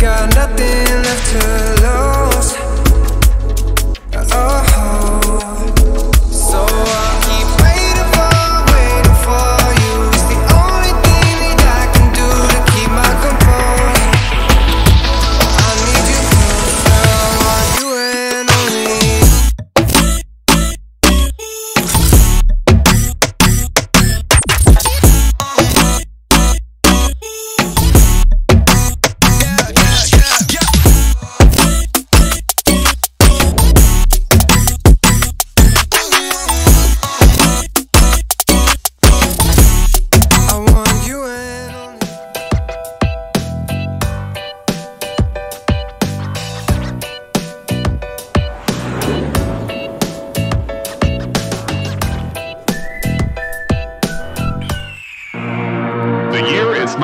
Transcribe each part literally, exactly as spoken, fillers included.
got nothing left to lose. Oh, so I keep waiting for, waiting for you. It's the only thing that I can do to keep my composure. I need you close, girl, want you and only.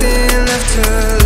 been left alone.